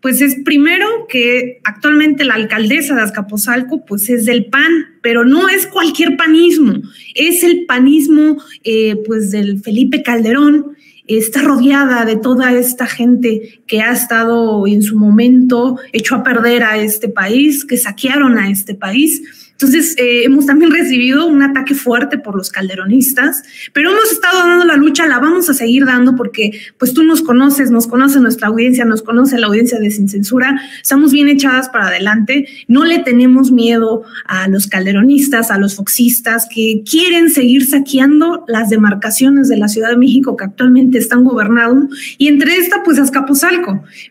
Pues es primero que actualmente la alcaldesa de Azcapotzalco pues es del PAN, pero no es cualquier panismo, es el panismo pues del Felipe Calderón. Está rodeada de toda esta gente que ha estado en su momento, echó a perder a este país, que saquearon a este país. Entonces, hemos también recibido un ataque fuerte por los calderonistas, pero hemos estado dando la lucha, la vamos a seguir dando porque pues tú nos conoces nuestra audiencia, nos conoce la audiencia de Sin Censura, estamos bien echadas para adelante, no le tenemos miedo a los calderonistas, a los foxistas que quieren seguir saqueando las demarcaciones de la Ciudad de México que actualmente están gobernando y entre esta pues Azcapotzalco.